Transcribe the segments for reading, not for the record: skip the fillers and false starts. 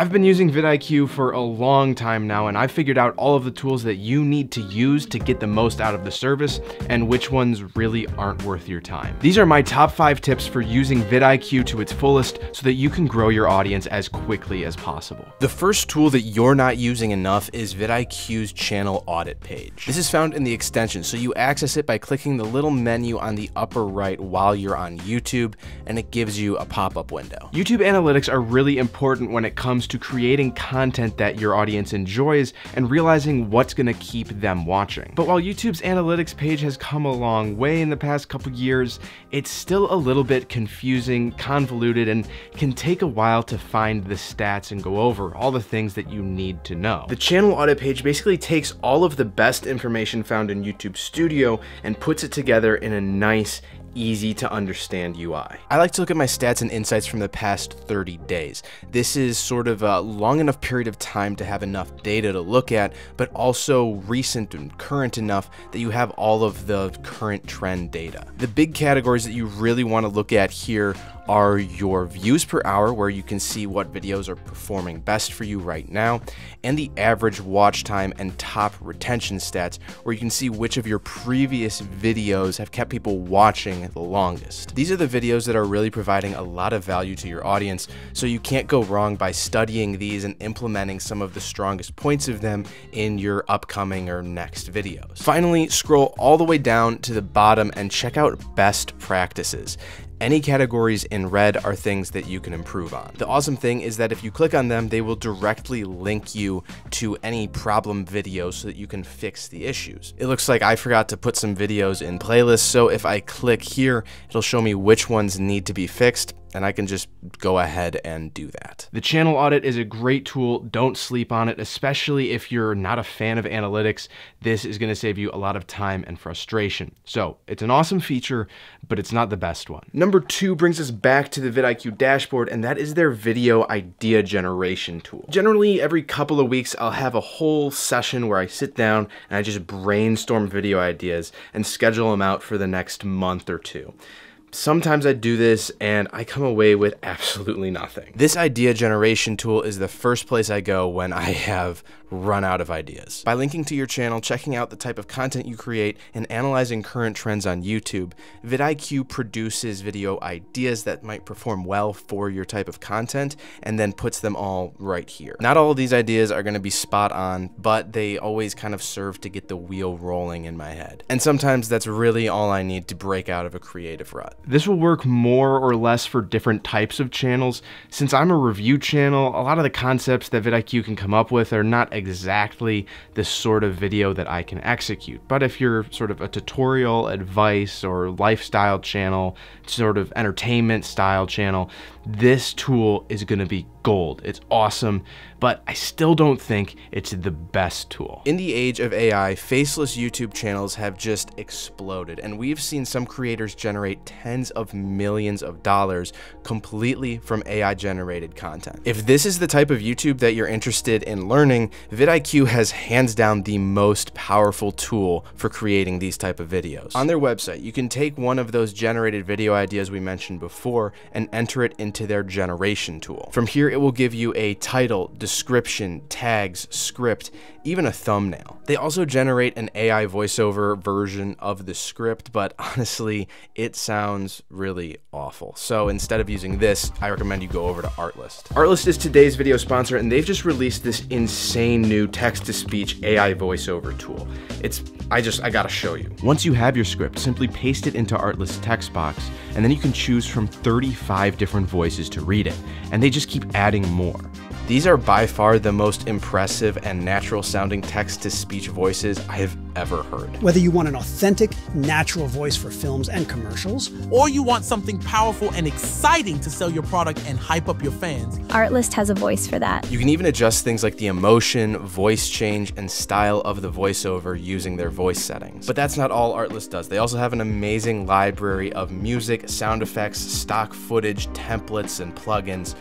I've been using vidIQ for a long time now, and I've figured out all of the tools that you need to use to get the most out of the service and which ones really aren't worth your time. These are my top 5 tips for using vidIQ to its fullest so that you can grow your audience as quickly as possible. The first tool that you're not using enough is vidIQ's channel audit page. This is found in the extension, so you access it by clicking the little menu on the upper right while you're on YouTube, and it gives you a pop-up window. YouTube analytics are really important when it comes to creating content that your audience enjoys and realizing what's going to keep them watching. But while YouTube's analytics page has come a long way in the past couple years, it's still a little bit confusing, convoluted, and can take a while to find the stats and go over all the things that you need to know. The channel audit page basically takes all of the best information found in YouTube Studio and puts it together in a nice, easy to understand UI. I like to look at my stats and insights from the past 30 days. This is sort of a long enough period of time to have enough data to look at, but also recent and current enough that you have all of the current trend data. The big categories that you really want to look at here are your views per hour, where you can see what videos are performing best for you right now, and the average watch time and top retention stats, where you can see which of your previous videos have kept people watching the longest. These are the videos that are really providing a lot of value to your audience, so you can't go wrong by studying these and implementing some of the strongest points of them in your upcoming or next videos. Finally, scroll all the way down to the bottom and check out best practices. Any categories in red are things that you can improve on. The awesome thing is that if you click on them, they will directly link you to any problem videos so that you can fix the issues. It looks like I forgot to put some videos in playlists, so if I click here, it'll show me which ones need to be fixed, and I can just go ahead and do that. The channel audit is a great tool. Don't sleep on it, especially if you're not a fan of analytics. This is going to save you a lot of time and frustration. So it's an awesome feature, but it's not the best one. Number 2 brings us back to the vidIQ dashboard, and that is their video idea generation tool. Generally, every couple of weeks, I'll have a whole session where I sit down and I just brainstorm video ideas and schedule them out for the next month or two. Sometimes I do this and I come away with absolutely nothing. This idea generation tool is the first place I go when I have run out of ideas. By linking to your channel, checking out the type of content you create, and analyzing current trends on YouTube, vidIQ produces video ideas that might perform well for your type of content and then puts them all right here. Not all of these ideas are going to be spot on, but they always kind of serve to get the wheel rolling in my head. And sometimes that's really all I need to break out of a creative rut. This will work more or less for different types of channels. Since I'm a review channel, a lot of the concepts that vidIQ can come up with are not exactly the sort of video that I can execute. But if you're sort of a tutorial, advice, or lifestyle channel, sort of entertainment style channel, this tool is going to be gold. It's awesome, but I still don't think it's the best tool. In the age of AI, faceless YouTube channels have just exploded, and we've seen some creators generate tens of millions of dollars completely from AI-generated content. If this is the type of YouTube that you're interested in learning, vidIQ has hands down the most powerful tool for creating these type of videos. On their website, you can take one of those generated video ideas we mentioned before and enter it into their generation tool. From here, it will give you a title, description, tags, script, even a thumbnail. They also generate an AI voiceover version of the script, but honestly, it sounds really awful. So instead of using this, I recommend you go over to Artlist. Artlist is today's video sponsor, and they've just released this insane new text-to-speech AI voiceover tool. I gotta show you. Once you have your script, simply paste it into Artlist's text box, and then you can choose from 35 different voices to read it, and they just keep adding more. These are by far the most impressive and natural sounding text-to-speech voices I have ever heard. Whether you want an authentic, natural voice for films and commercials, or you want something powerful and exciting to sell your product and hype up your fans, Artlist has a voice for that. You can even adjust things like the emotion, voice change, and style of the voiceover using their voice settings. But that's not all Artlist does. They also have an amazing library of music, sound effects, stock footage, templates, and plugins,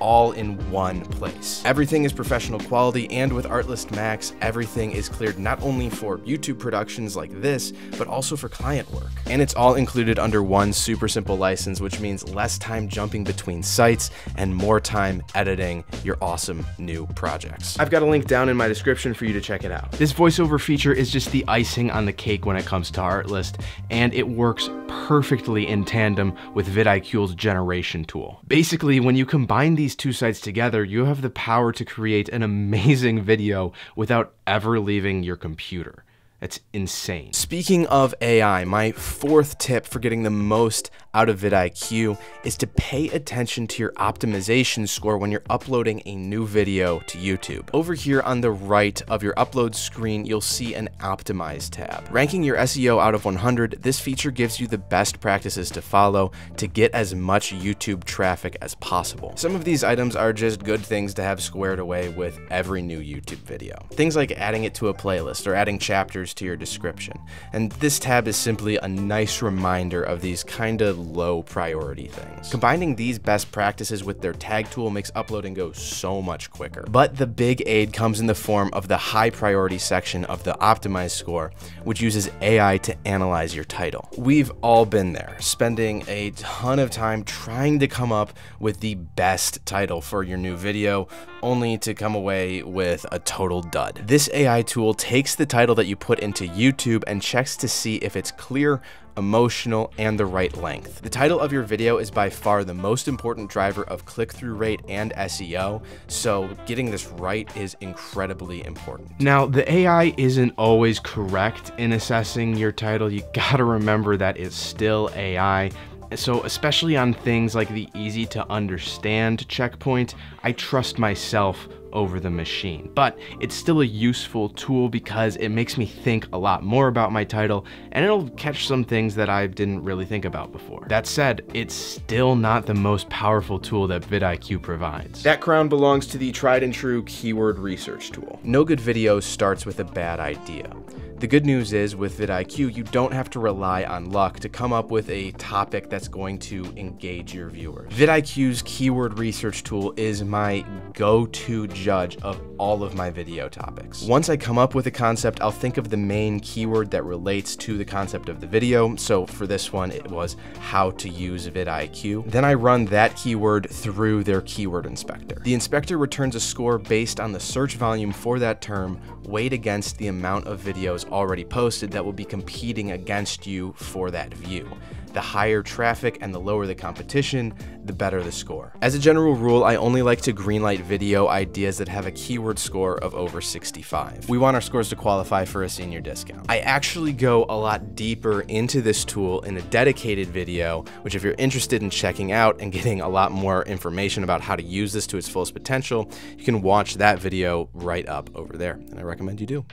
all in one place. Everything is professional quality, and with Artlist Max, everything is cleared not only for you YouTube productions like this, but also for client work. And it's all included under one super simple license, which means less time jumping between sites and more time editing your awesome new projects. I've got a link down in my description for you to check it out. This voiceover feature is just the icing on the cake when it comes to Artlist, and it works perfectly in tandem with vidIQ's generation tool. Basically, when you combine these two sites together, you have the power to create an amazing video without ever leaving your computer. That's insane. Speaking of AI, my fourth tip for getting the most out of vidIQ is to pay attention to your optimization score when you're uploading a new video to YouTube. Over here on the right of your upload screen, you'll see an optimize tab. Ranking your SEO out of 100, this feature gives you the best practices to follow to get as much YouTube traffic as possible. Some of these items are just good things to have squared away with every new YouTube video. Things like adding it to a playlist or adding chapters to your description. And this tab is simply a nice reminder of these kind of low priority things. Combining these best practices with their tag tool makes uploading go so much quicker. But the big aid comes in the form of the high priority section of the optimized score, which uses AI to analyze your title. We've all been there, spending a ton of time trying to come up with the best title for your new video, only to come away with a total dud. This AI tool takes the title that you put into YouTube and checks to see if it's clear, emotional, and the right length. The title of your video is by far the most important driver of click-through rate and SEO, so getting this right is incredibly important. Now, the AI isn't always correct in assessing your title. You gotta remember that it's still AI. So especially on things like the easy to understand checkpoint, I trust myself over the machine, but it's still a useful tool because it makes me think a lot more about my title, and it'll catch some things that I didn't really think about before. That said, it's still not the most powerful tool that vidIQ provides. That crown belongs to the tried and true keyword research tool. No good video starts with a bad idea. The good news is with vidIQ, you don't have to rely on luck to come up with a topic that's going to engage your viewers. vidIQ's keyword research tool is my go-to judge of all of my video topics. Once I come up with a concept, I'll think of the main keyword that relates to the concept of the video. So for this one, it was how to use vidIQ. Then I run that keyword through their keyword inspector. The inspector returns a score based on the search volume for that term, weighed against the amount of videos already posted that will be competing against you for that view. The higher traffic and the lower the competition, the better the score. As a general rule, I only like to greenlight video ideas that have a keyword score of over 65. We want our scores to qualify for a senior discount. I actually go a lot deeper into this tool in a dedicated video, which if you're interested in checking out and getting a lot more information about how to use this to its fullest potential, you can watch that video right up over there, and I recommend you do.